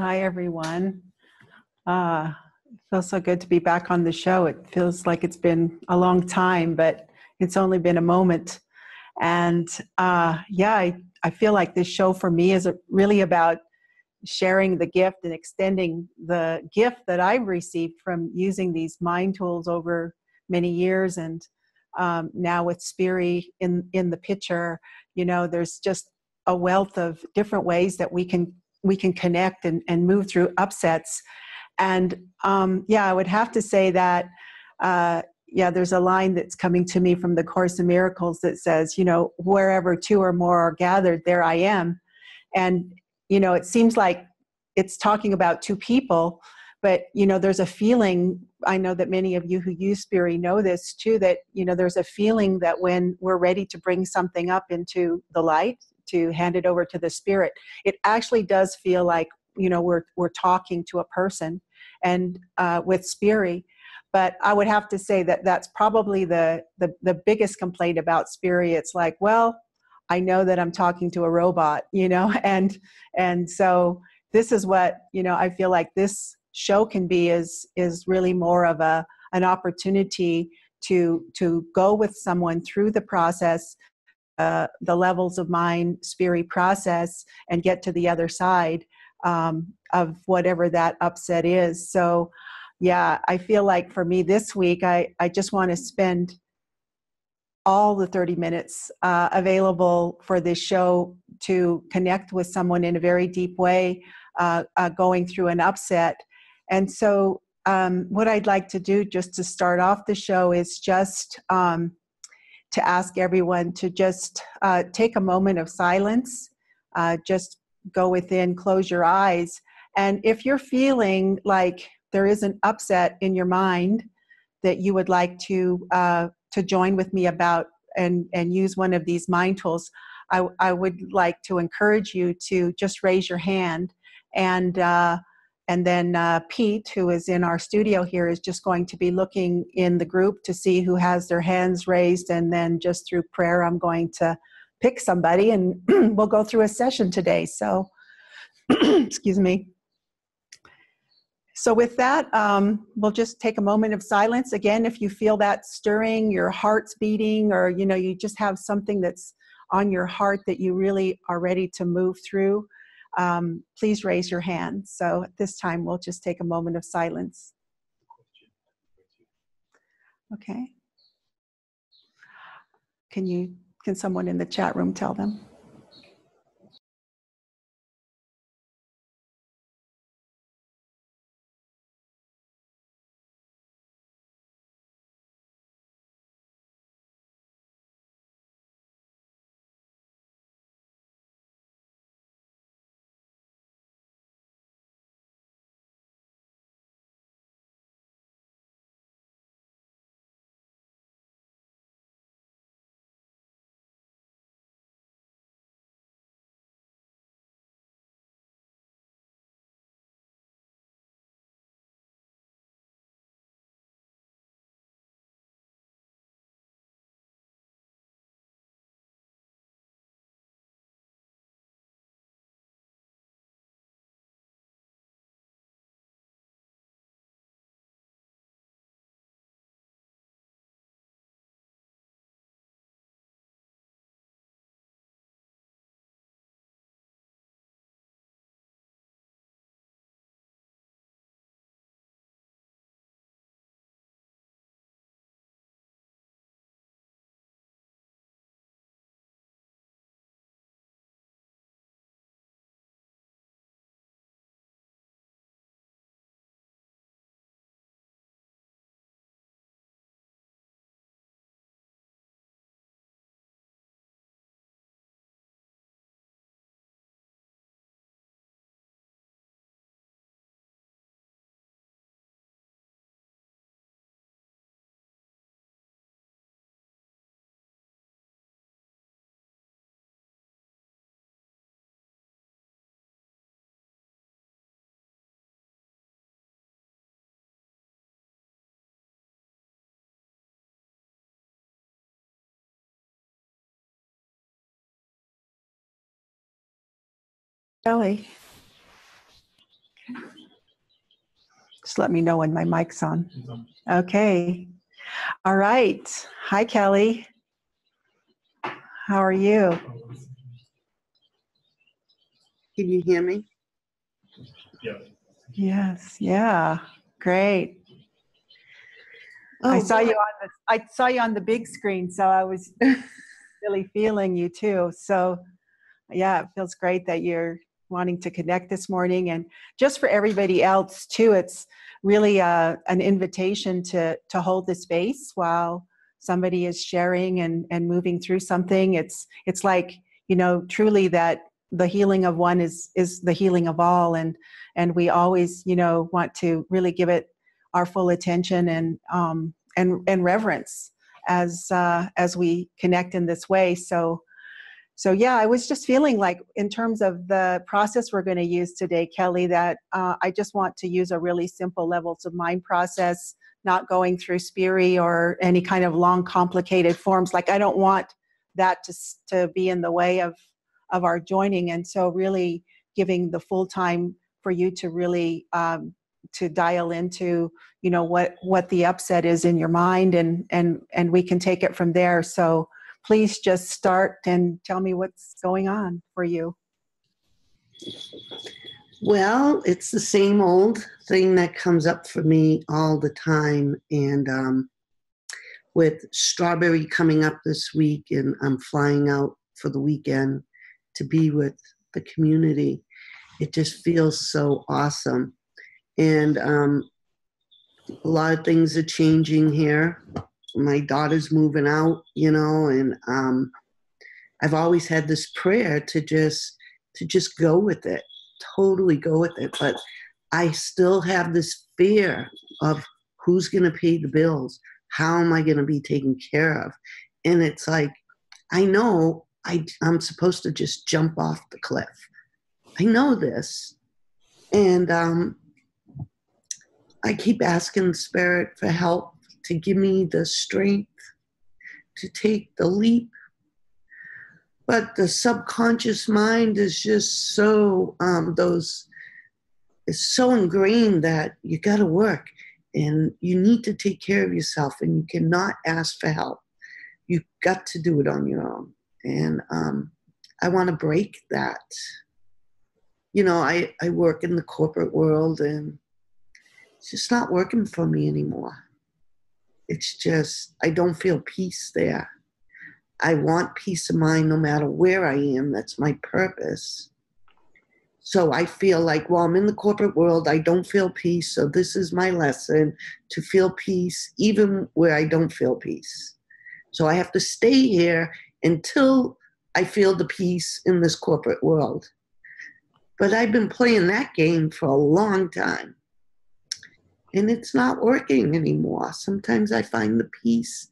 Hi, everyone. It feels so good to be back on the show. It feels like it's been a long time, but it's only been a moment. And yeah, I feel like this show for me is really about sharing the gift and extending the gift that I've received from using these mind tools over many years. And now with Spiri in the picture, you know, there's just a wealth of different ways that we can connect and move through upsets. And yeah, I would have to say that, yeah, there's a line that's coming to me from the Course in Miracles that says, you know, wherever two or more are gathered, there I am. And, you know, it seems like it's talking about two people, but, you know, there's a feeling, I know that many of you who use Spiri know this too, that, you know, there's a feeling that when we're ready to bring something up into the light, to hand it over to the spirit, it actually does feel like, you know, we're talking to a person, and with Spiri. But I would have to say that that's probably the biggest complaint about Spiri. It's like, well, I know that I'm talking to a robot, you know, and so this is what, you know, I feel like this show can be is really more of an opportunity to go with someone through the process. The Levels of Mind Spiri process, and get to the other side of whatever that upset is. So yeah, I feel like for me this week, I just want to spend all the 30 minutes available for this show to connect with someone in a very deep way, going through an upset. And so what I'd like to do just to start off the show is just to ask everyone to just take a moment of silence, just go within, close your eyes. And if you're feeling like there is an upset in your mind that you would like to join with me about and use one of these mind tools, I would like to encourage you to just raise your hand. And then Pete, who is in our studio here, is just going to be looking in the group to see who has their hands raised. And then just through prayer, I'm going to pick somebody, and we'll go through a session today. So, excuse me. So with that, we'll just take a moment of silence. Again, if you feel that stirring, your heart's beating, or, you know, you just have something that's on your heart that you really are ready to move through, please raise your hand. So at this time, we'll just take a moment of silence. Okay. Can someone in the chat room tell them? Ellie. Just let me know when my mic's on. Okay. All right. Hi, Kelly. How are you? Can you hear me? Yeah. Yes. Yeah. Great. Oh, I saw you on the, I saw you on the big screen, so I was really feeling you too. So yeah, it feels great that you're wanting to connect this morning. And just for everybody else too, it's really an invitation to hold the space while somebody is sharing and moving through something. It's like, you know, truly that the healing of one is the healing of all. And we always, you know, want to really give it our full attention and reverence as we connect in this way. So yeah, I was just feeling like in terms of the process we're going to use today, Kelly, that I just want to use a really simple Levels of Mind process, not going through Spiri or any kind of long, complicated forms. Like I don't want that to be in the way of our joining. And so really giving the full time for you to really to dial into, you know, what the upset is in your mind and we can take it from there. So please just start and tell me what's going on for you. Well, it's the same old thing that comes up for me all the time. And with Strawberry coming up this week, and I'm flying out for the weekend to be with the community, it just feels so awesome. And a lot of things are changing here. My daughter's moving out, you know, and I've always had this prayer to just go with it, totally go with it. But I still have this fear of who's going to pay the bills? How am I going to be taken care of? And it's like, I know I'm supposed to just jump off the cliff. I know this. And I keep asking Spirit for help, to give me the strength to take the leap. But the subconscious mind is just so, it's so ingrained that you gotta work and you need to take care of yourself and you cannot ask for help. You've got to do it on your own. And I wanna break that. You know, I work in the corporate world and it's just not working for me anymore. It's just, I don't feel peace there. I want peace of mind no matter where I am. That's my purpose. So I feel like, well, I'm in the corporate world. I don't feel peace. So this is my lesson, to feel peace even where I don't feel peace. So I have to stay here until I feel the peace in this corporate world. But I've been playing that game for a long time. And it's not working anymore. Sometimes I find the peace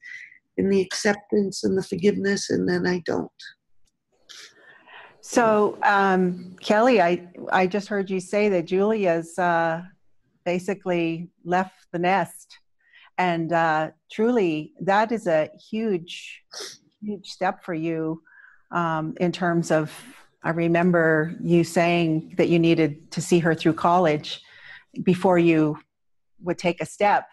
and the acceptance and the forgiveness, and then I don't. So, Kelly, I just heard you say that Julia's basically left the nest. And truly, that is a huge, huge step for you in terms of, I remember you saying that you needed to see her through college before you would take a step.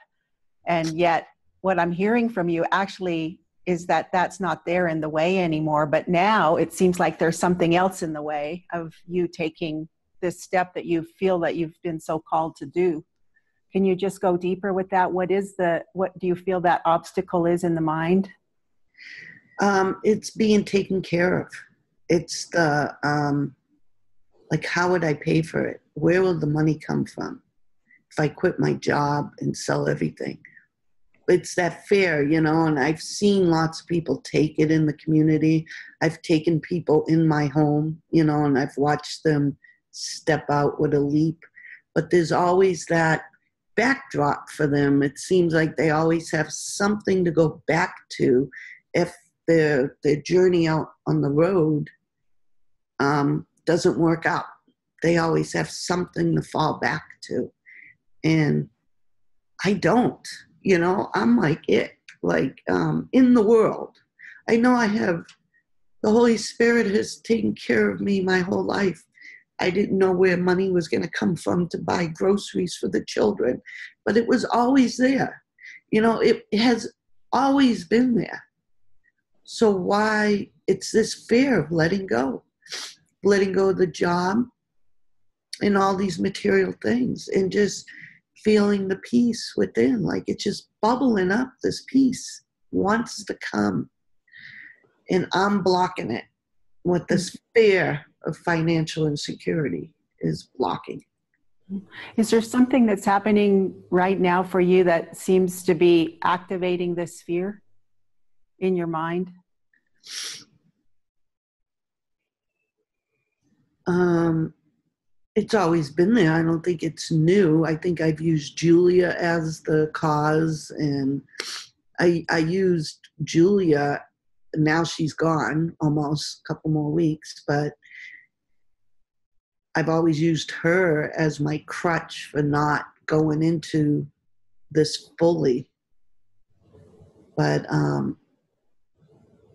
And yet what I'm hearing from you actually is that that's not there in the way anymore. But now it seems like there's something else in the way of you taking this step that you feel that you've been so called to do. Can you just go deeper with that? What do you feel that obstacle is in the mind? It's being taken care of. It's the, like, how would I pay for it? Where will the money come from? If I quit my job and sell everything, it's that fear, you know, and I've seen lots of people take it in the community. I've taken people in my home, you know, and I've watched them step out with a leap, but there's always that backdrop for them. It seems like they always have something to go back to if their journey out on the road doesn't work out. They always have something to fall back to. And I don't, you know, I'm like it, like in the world. I know I have, the Holy Spirit has taken care of me my whole life. I didn't know where money was going to come from to buy groceries for the children, but it was always there. You know, it has always been there. So why, it's this fear of letting go of the job and all these material things, and just feeling the peace within, like it's just bubbling up. This peace wants to come, and I'm blocking it with this fear of financial insecurity is blocking. Is there something that's happening right now for you that seems to be activating this fear in your mind? It's always been there. I don't think it's new. I think I've used Julia as the cause, and I used Julia. Now she's gone, almost a couple more weeks, but I've always used her as my crutch for not going into this fully. But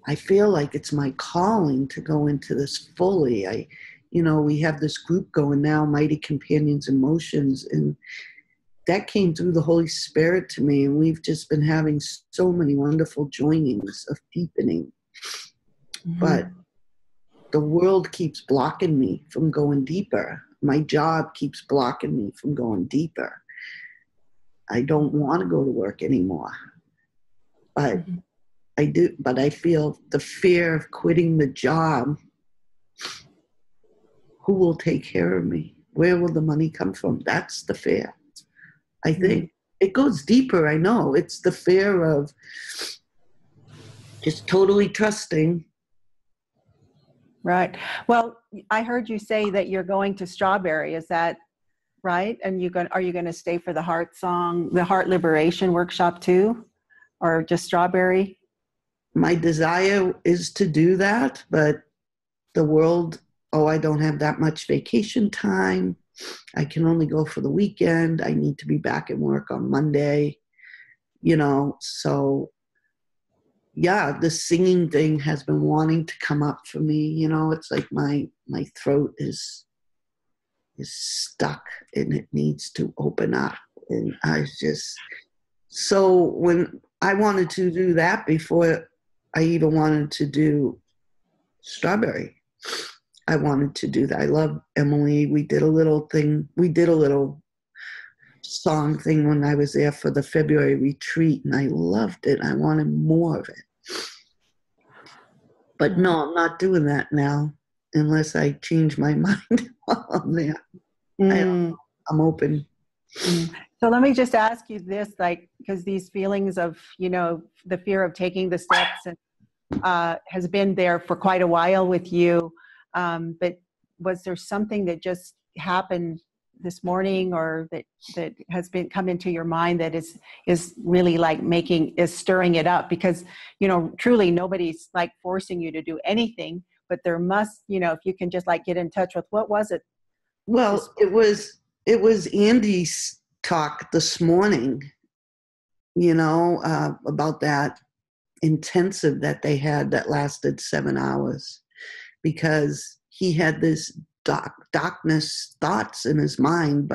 I feel like it's my calling to go into this fully. You know, we have this group going now, Mighty Companions Emotions, and that came through the Holy Spirit to me, and we've just been having so many wonderful joinings of deepening. Mm-hmm. But the world keeps blocking me from going deeper. My job keeps blocking me from going deeper. I don't want to go to work anymore. But mm-hmm. I do, but I feel the fear of quitting the job. Who will take care of me? Where will the money come from? That's the fear. I think it goes deeper. I know it's the fear of just totally trusting. Right. Well, I heard you say that you're going to Strawberry. Is that right? And are you going to stay for the heart song, the heart liberation workshop too, or just Strawberry? My desire is to do that, but the world, I don't have that much vacation time. I can only go for the weekend. I need to be back at work on Monday, you know. So, yeah, the singing thing has been wanting to come up for me. You know, it's like my throat is stuck and it needs to open up. And so when I wanted to do that before I even wanted to do Strawberry, I wanted to do that. I love Emily. We did a little thing. We did a little song thing when I was there for the February retreat, and I loved it. I wanted more of it. But no, I'm not doing that now unless I change my mind while I'm there. I'm open. So let me just ask you this, like, because these feelings of, you know, the fear of taking the steps has been there for quite a while with you. But was there something that just happened this morning, or that has been come into your mind that is really like stirring it up? Because, you know, truly nobody's like forcing you to do anything, but there must, you know, if you can just like get in touch with, what was it? Well, it was Andy's talk this morning, you know, about that intensive that they had that lasted 7 hours. Because he had this darkness thoughts in his mind,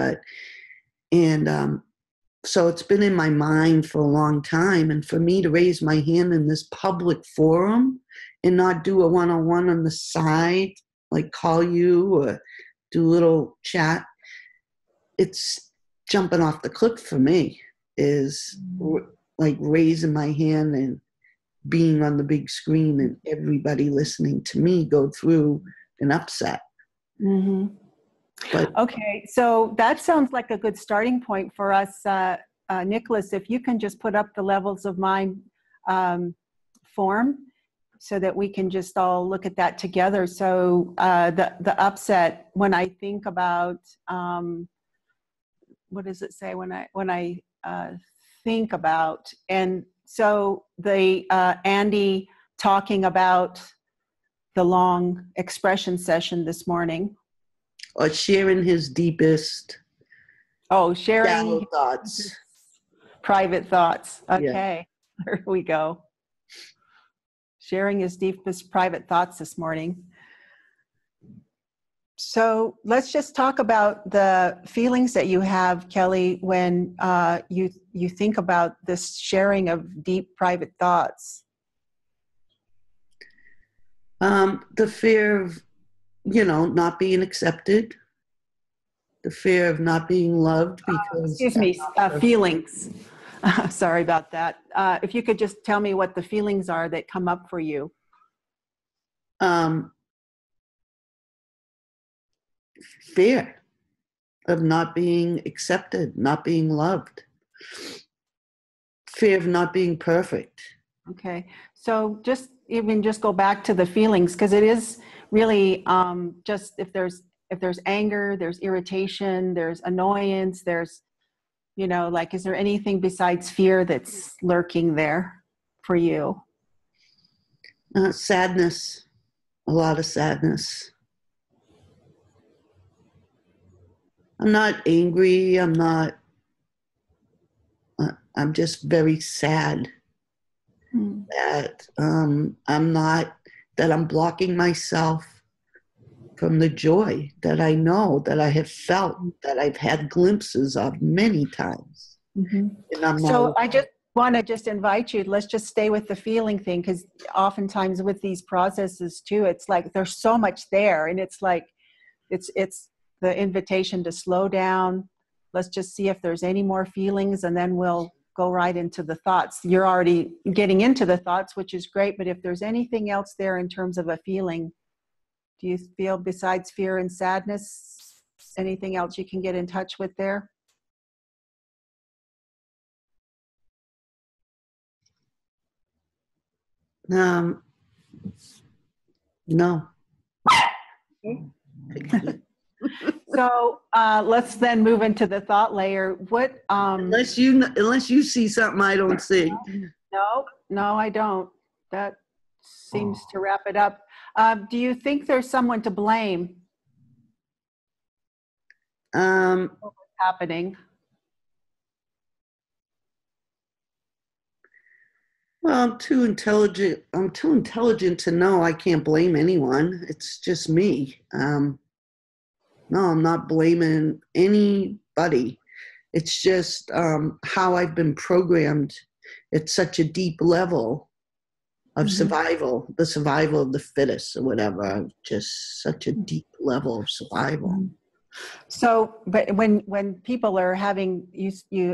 so it's been in my mind for a long time. And for me to raise my hand in this public forum and not do a one-on-one on the side, like call you or do a little chat, it's jumping off the cliff for me, is like raising my hand and being on the big screen and everybody listening to me go through an upset. Mm-hmm. Okay, so that sounds like a good starting point for us. Nicholas, if you can just put up the Levels of Mind form so that we can just all look at that together. So the upset, when I think about, what does it say when I think about, and so the Andy talking about the long expression session this morning. Or sharing his deepest. Oh, sharing thoughts. Private thoughts. Okay, yeah. There we go. Sharing his deepest private thoughts this morning. So let's just talk about the feelings that you have, Kelly, when you think about this sharing of deep private thoughts. The fear of, not being accepted, the fear of not being loved because... excuse me, feelings. Sorry about that. If you could just tell me what the feelings are that come up for you. Fear of not being accepted, not being loved, fear of not being perfect. Okay. So just even just go back to the feelings, because it is really just if there's anger, there's irritation, there's annoyance, there's, like, is there anything besides fear that's lurking there for you? Sadness, a lot of sadness. I'm not angry. I'm not, I'm just very sad that I'm blocking myself from the joy that I know that I have felt, that I've had glimpses of many times. Mm-hmm. And I'm so I just want to just invite you, let's just stay with the feeling thing, because oftentimes with these processes too, it's like there's so much there, and it's like, it's the invitation to slow down. Let's just see if there's any more feelings, and then we'll go right into the thoughts. You're already getting into the thoughts, which is great, but if there's anything else there in terms of a feeling, do you feel besides fear and sadness, anything else you can get in touch with there? No. So let's then move into the thought layer. What unless you see something I don't see. No, I don't. That seems to wrap it up. Do you think there's someone to blame? What's happening? Well, I'm too intelligent. I'm too intelligent to know I can't blame anyone. It's just me. No, I'm not blaming anybody. It's just how I've been programmed at such a deep level of survival, the survival of the fittest or whatever, just such a deep level of survival. So, but when people are having,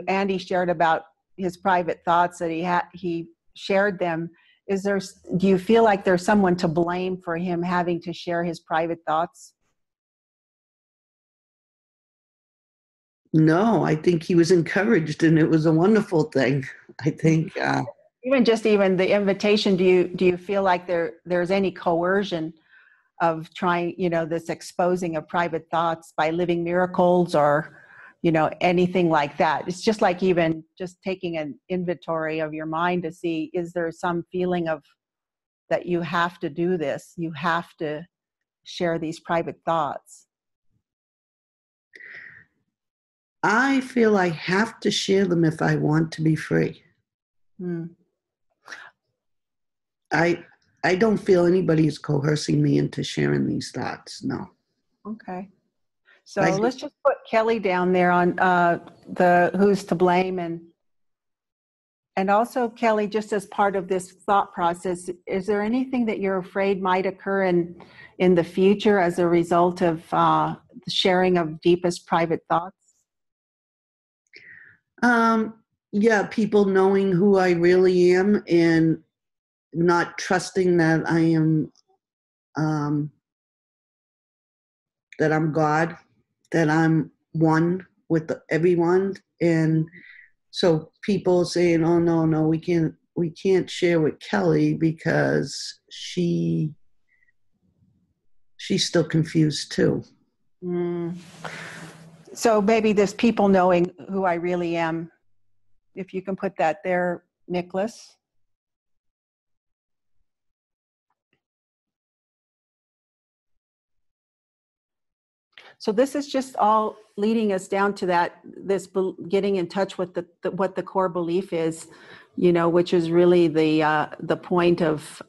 Andy shared about his private thoughts that he shared them. Do you feel like there's someone to blame for him having to share his private thoughts? No, I think he was encouraged, and it was a wonderful thing. I think even the invitation. Do you feel like there's any coercion of trying, this exposing of private thoughts by living miracles or, anything like that? It's just like even just taking an inventory of your mind to see, is there some feeling of that you have to do this? You have to share these private thoughts. I feel I have to share them if I want to be free. I don't feel anybody is coercing me into sharing these thoughts, no. Okay. So let's just put Kelly down there on the who's to blame. And also, Kelly, just as part of this thought process, is there anything that you're afraid might occur in the future as a result of the sharing of deepest private thoughts? Yeah, people knowing who I really am and not trusting that I am, that I'm God, that I'm one with everyone. And so people saying, oh, no, we can't share with Kelly because she's still confused too. So maybe there's people knowing who I really am. If you can put that there, Nicholas. So this is just all leading us down to that, this getting in touch with what the core belief is, which is really the point of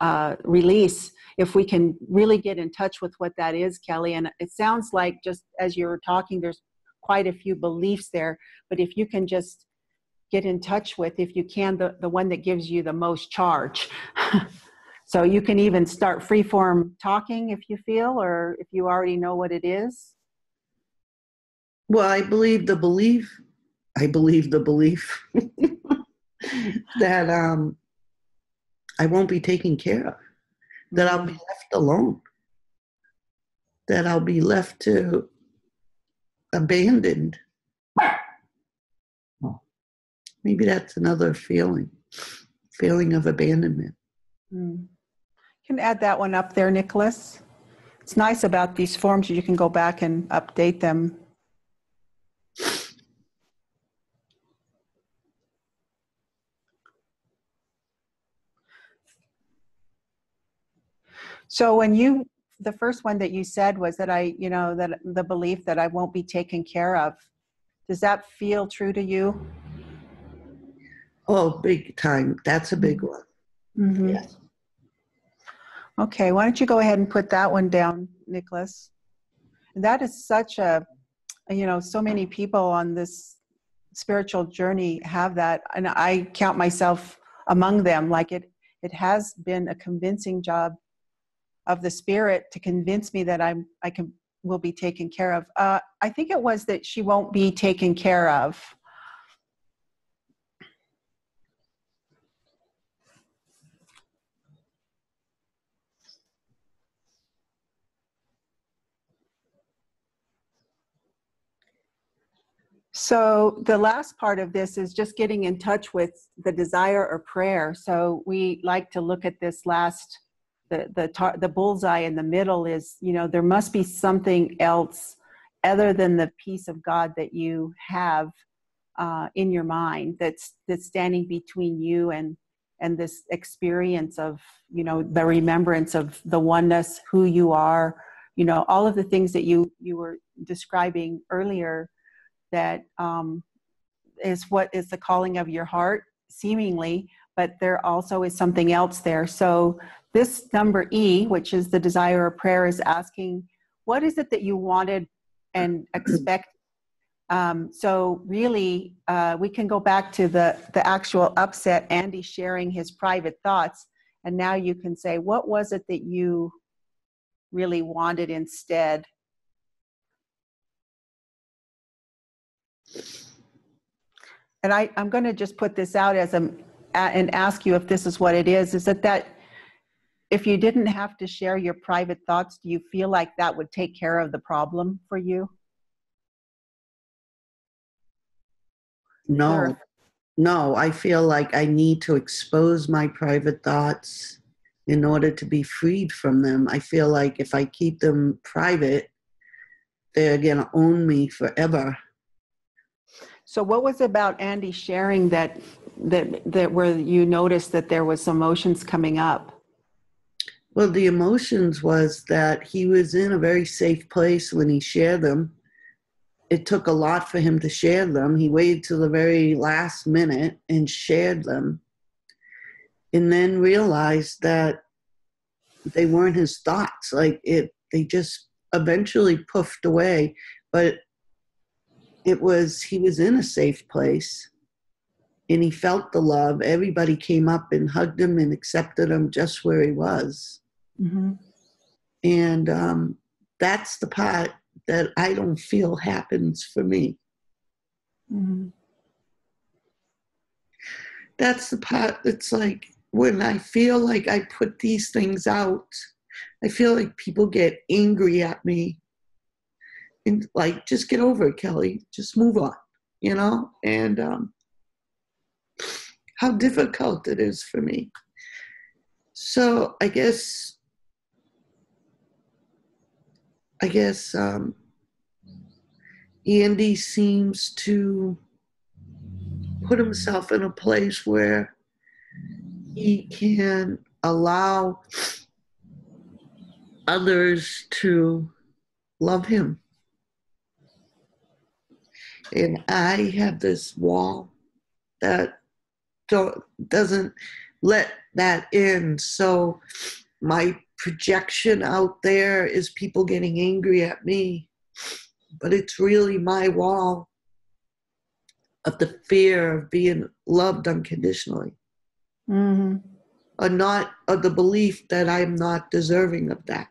release. if we can really get in touch with what that is, Kelly. And it sounds like, just as you were talking, there's quite a few beliefs there, but if you can just get in touch with, if you can, the one that gives you the most charge. So you can even start freeform talking if you feel, or if you already know what it is. Well, I believe the belief that I won't be taken care of, that I'll be left alone, that I'll be left to abandoned. Maybe that's another feeling of abandonment. You can add that one up there, Nicholas. It's nice about these forms, you can go back and update them. So when you, the first one that you said was that that the belief that I won't be taken care of, does that feel true to you? Oh, big time. That's a big one. Mm-hmm. Yes. Okay, why don't you go ahead and put that one down, Nicholas? That is such a, so many people on this spiritual journey have that, and I count myself among them. Like it has been a convincing job of the spirit to convince me that I will be taken care of. I think it was that she won't be taken care of. So the last part of this is just getting in touch with the desire or prayer. So we like to look at this last, the bullseye in the middle is, there must be something else other than the peace of God that you have in your mind that's standing between you and this experience of, the remembrance of the oneness, who you are, all of the things that you were describing earlier. That is what is the calling of your heart, seemingly, but there also is something else there. So this number E, which is the desire of prayer, is asking, what is it that you wanted and expect? So really, we can go back to the actual upset, Andy sharing his private thoughts, and now you can say, what was it that you really wanted instead? And I'm going to just put this out as and ask you if this is what it is that if you didn't have to share your private thoughts, do you feel like that would take care of the problem for you? No, or? No, I feel like I need to expose my private thoughts in order to be freed from them. I feel like if I keep them private, they're going to own me forever. So what was about Andy sharing that where you noticed that there was emotions coming up? Well, the emotions was that he was in a very safe place when he shared them. It took a lot for him to share them. He waited till the very last minute and shared them, and then realized that they weren't his thoughts. They just eventually puffed away, but he was in a safe place, and he felt the love. Everybody came up and hugged him and accepted him just where he was. Mm-hmm. And that's the part that I don't feel happens for me. Mm-hmm. That's the part that's like, when I feel like I put these things out, I feel like people get angry at me. And just get over it, Kelly. Just move on, And how difficult it is for me. So I guess Andy seems to put himself in a place where he can allow others to love him. And I have this wall that doesn't let that in. So my projection out there is people getting angry at me, but it's really my wall of the fear of being loved unconditionally, mm-hmm. or not, or the belief that I'm not deserving of that.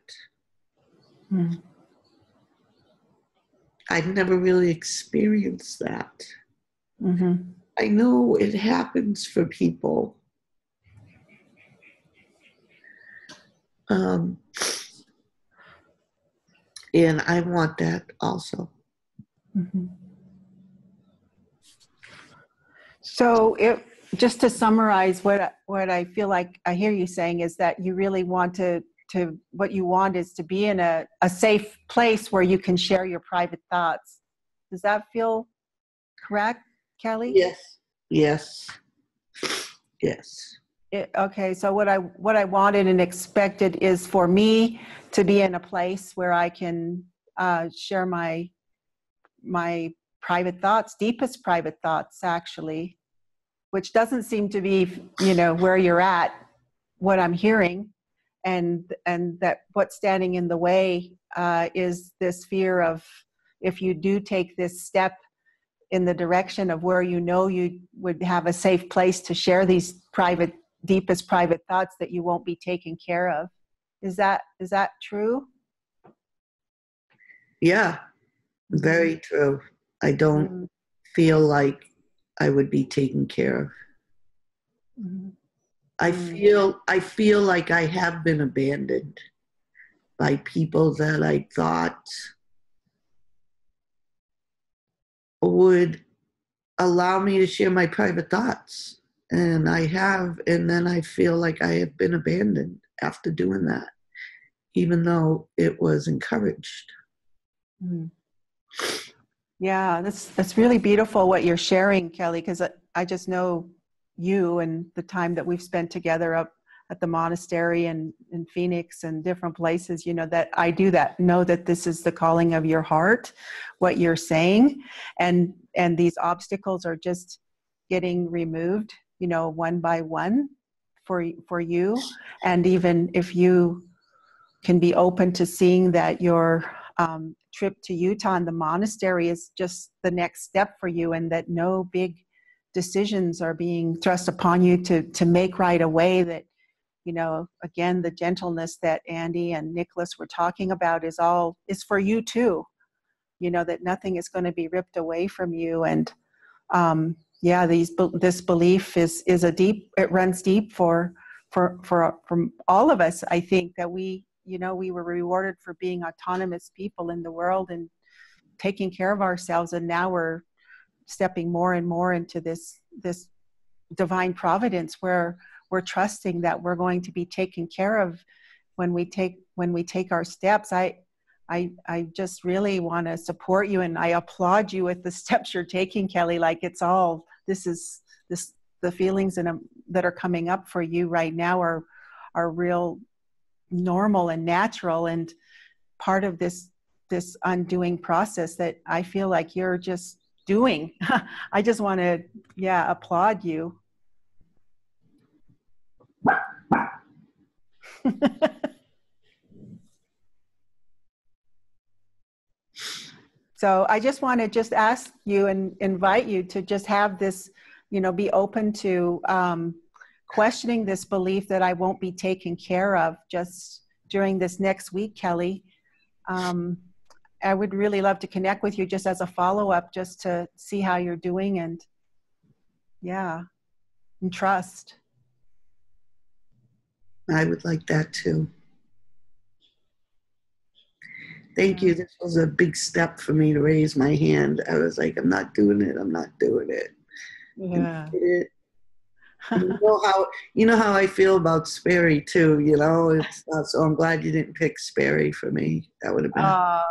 Mm. I've never really experienced that. Mm-hmm. I know it happens for people. And I want that also. Mm-hmm. So just to summarize what I feel like I hear you saying is that you really want to what you want is to be in a safe place where you can share your private thoughts. Does that feel correct, Kelly? Yes. Yes. Yes. Okay. So what I wanted and expected is for me to be in a place where I can share my private thoughts, deepest private thoughts, actually, which doesn't seem to be, you know, where you're at, what I'm hearing. And that what's standing in the way is this fear of, if you do take this step in the direction of where you know you would have a safe place to share these private, deepest private thoughts, that you won't be taken care of. Is that true? Yeah, very true. I don't feel like I would be taken care of. Mm-hmm. I feel like I have been abandoned by people that I thought would allow me to share my private thoughts. And I have, and then I feel like I have been abandoned after doing that, even though it was encouraged. Mm. Yeah, that's really beautiful what you're sharing, Kelly, because I just know you and the time that we've spent together up at the monastery and in Phoenix and different places, you know, that I do that, know that this is the calling of your heart, what you're saying. And these obstacles are just getting removed, you know, one by one for you. And even if you can be open to seeing that your trip to Utah and the monastery is just the next step for you, and that no big decisions are being thrust upon you to make right away, that, you know, again, the gentleness that Andy and Nicholas were talking about is for you too, you know, that nothing is going to be ripped away from you. And yeah, this belief is a deep, it runs deep from all of us. I think that we, you know, we were rewarded for being autonomous people in the world and taking care of ourselves. And now we're stepping more and more into this divine providence where we're trusting that we're going to be taken care of when we take our steps. I just really want to support you, and I applaud you with the steps you're taking, Kelly. Like, it's all, this is the feelings that are coming up for you right now are real, normal and natural, and part of this undoing process that I feel like you're just doing. I just want to, yeah, applaud you. So I just want to just ask you and invite you to just have this, you know, be open to questioning this belief that I won't be taken care of just during this next week, Kelly. I would really love to connect with you just as a follow-up, just to see how you're doing, and yeah, and trust. I would like that too. Thank you. This was a big step for me to raise my hand. I was like, I'm not doing it. I'm not doing it. Yeah. You know how I feel about Spiri too, you know, it's not, so I'm glad you didn't pick Spiri for me. That would have been.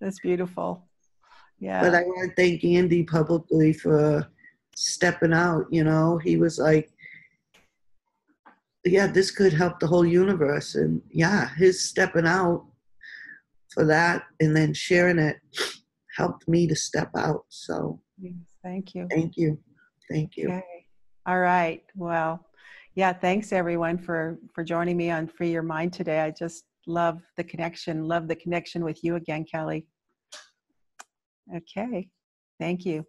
That's beautiful. Yeah. But I want to thank Andy publicly for stepping out, you know. He was like, yeah, this could help the whole universe. And yeah, his stepping out for that and then sharing it helped me to step out. So thank you. Thank you. Thank you. Okay. All right. Well, Yeah, thanks everyone for joining me on Free Your Mind today. I just love the connection with you again, Kelly. Okay, thank you.